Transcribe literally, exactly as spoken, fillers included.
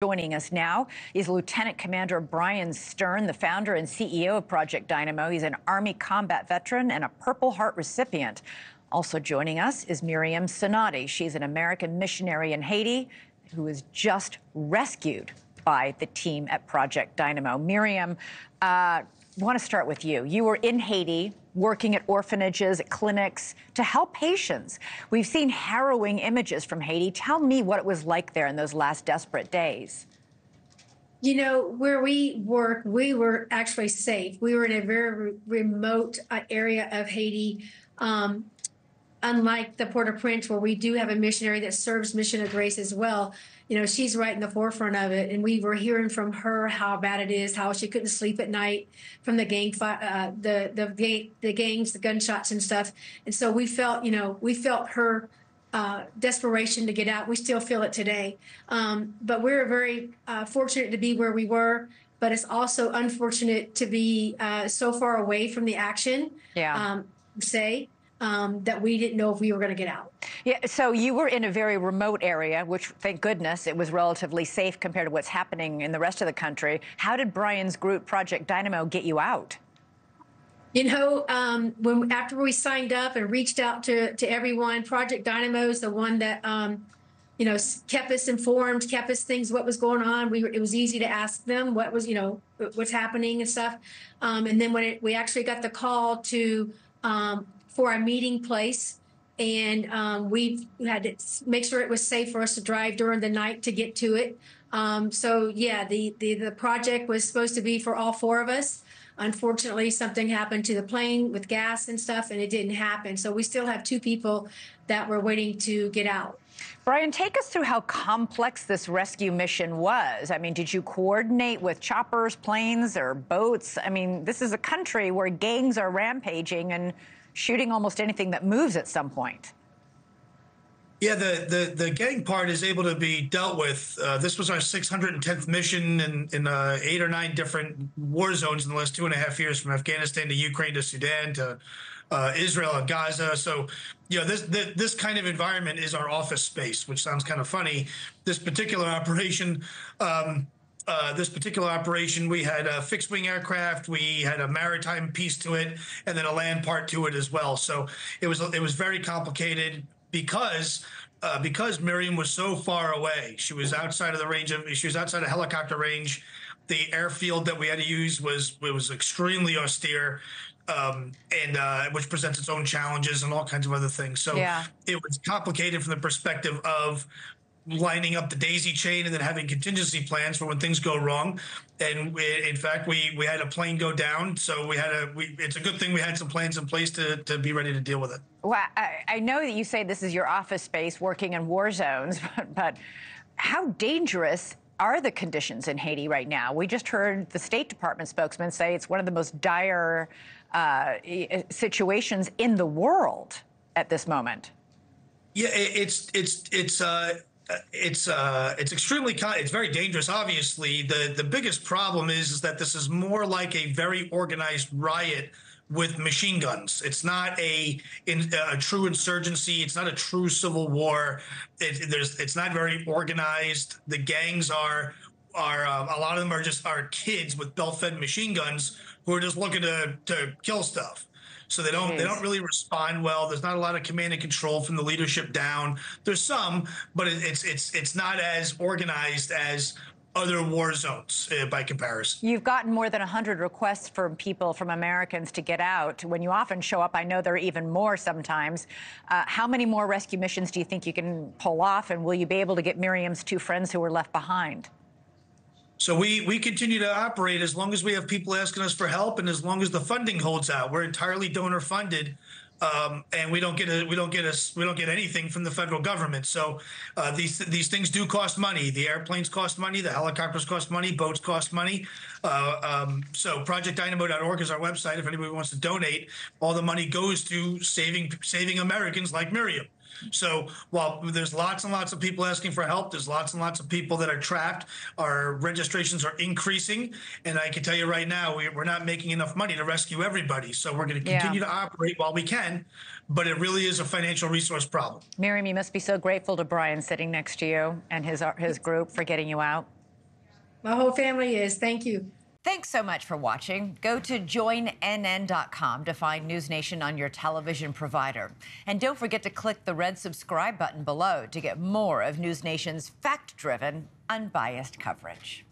Joining us now is Lieutenant Commander Brian Stern, the founder and C E O of Project Dynamo. He's an Army combat veteran and a Purple Heart recipient. Also joining us is Miriam Cinotti. She's an American missionary in Haiti who was just rescued by the team at Project Dynamo. Miriam, I uh, want to start with you. You were in Haiti, working at orphanages, at clinics, to help patients. We've seen harrowing images from Haiti. Tell me what it was like there in those last desperate days. You know, where we work, we were actually safe. We were in a very re remote uh, area of Haiti, um, unlike the Port-au-Prince, where we do have a missionary that serves Mission of Grace as well. You know, she's right in the forefront of it, and we were hearing from her how bad it is, how she couldn't sleep at night from the gang, fight, uh, the the gang, the gangs, the gunshots and stuff. And so we felt, you know, we felt her uh, desperation to get out. We still feel it today. Um, but we're very uh, fortunate to be where we were. But it's also unfortunate to be uh, so far away from the action. Yeah. Um, say. Um, that we didn't know if we were going to get out. Yeah, so you were in a very remote area, which, thank goodness, it was relatively safe compared to what's happening in the rest of the country. How did Brian's group, Project Dynamo, get you out? You know, um, when after we signed up and reached out to, to everyone, Project Dynamo is the one that, um, you know, kept us informed, kept us things, what was going on. We were, it was easy to ask them what was, you know, what's happening and stuff. Um, and then when it, we actually got the call to... Um, for our meeting place, and um, we had to make sure it was safe for us to drive during the night to get to it. Um, so, yeah, the, the, the project was supposed to be for all four of us. Unfortunately, something happened to the plane with gas and stuff, and it didn't happen. So we still have two people that were waiting to get out. Brian, take us through how complex this rescue mission was. I mean, did you coordinate with choppers, planes, or boats? I mean, this is a country where gangs are rampaging and shooting almost anything that moves at some point. Yeah, the, the, the gang part is able to be dealt with. Uh, this was our six hundred tenth mission in, in uh, eight or nine different war zones in the last two and a half years, from Afghanistan to Ukraine to Sudan to uh, Israel and Gaza. So, you know, this, this, this kind of environment is our office space, which sounds kind of funny. This particular operation... Um, Uh, this particular operation, we had a fixed-wing aircraft, we had a maritime piece to it, and then a land part to it as well. So it was it was very complicated because uh, because Miriam was so far away. She was outside of the range of she was outside of helicopter range. The airfield that we had to use was it was extremely austere, um, and uh, which presents its own challenges and all kinds of other things. So yeah. It was complicated from the perspective of lining up the daisy chain and then having contingency plans for when things go wrong. And we, in fact, we we had a plane go down, so we had a. We, it's a good thing we had some plans in place to to be ready to deal with it. Well, I, I know that you say this is your office space, working in war zones, but, but how dangerous are the conditions in Haiti right now? We just heard the State Department spokesman say it's one of the most dire uh, situations in the world at this moment. Yeah, it, it's it's it's. Uh, It's uh, it's extremely it's very dangerous. Obviously, the the biggest problem is, is that this is more like a very organized riot with machine guns. It's not a in, a true insurgency. It's not a true civil war. It, there's it's not very organized. The gangs are are uh, a lot of them are just are kids with belt-fed machine guns who are just looking to to kill stuff. So they don't they don't really respond well. There's not a lot of command and control from the leadership down. There's some, but it, it's it's it's not as organized as other war zones uh, by comparison. You've gotten more than one hundred requests from people, from Americans, to get out. When you often show up, I know there are even more sometimes. Uh, how many more rescue missions do you think you can pull off, and will you be able to get Miriam's two friends who were left behind? So we, we continue to operate as long as we have people asking us for help, and as long as the funding holds out. We're entirely donor funded, um, and we don't get a, we don't get us we don't get anything from the federal government. So uh, these these things do cost money. The airplanes cost money. The helicopters cost money. Boats cost money. Uh, um, so project dynamo dot org is our website. If anybody wants to donate, all the money goes to saving saving Americans like Miriam. So while there's lots and lots of people asking for help, there's lots and lots of people that are trapped. Our registrations are increasing. And I can tell you right now, we're not making enough money to rescue everybody. So we're going to continue yeah. to operate while we can. But it really is a financial resource problem. Miriam, you must be so grateful to Brian sitting next to you and his, his group for getting you out. My whole family is. Thank you. Thanks so much for watching. Go to join N N dot com to find NewsNation on your television provider. And don't forget to click the red subscribe button below to get more of NewsNation's fact-driven, unbiased coverage.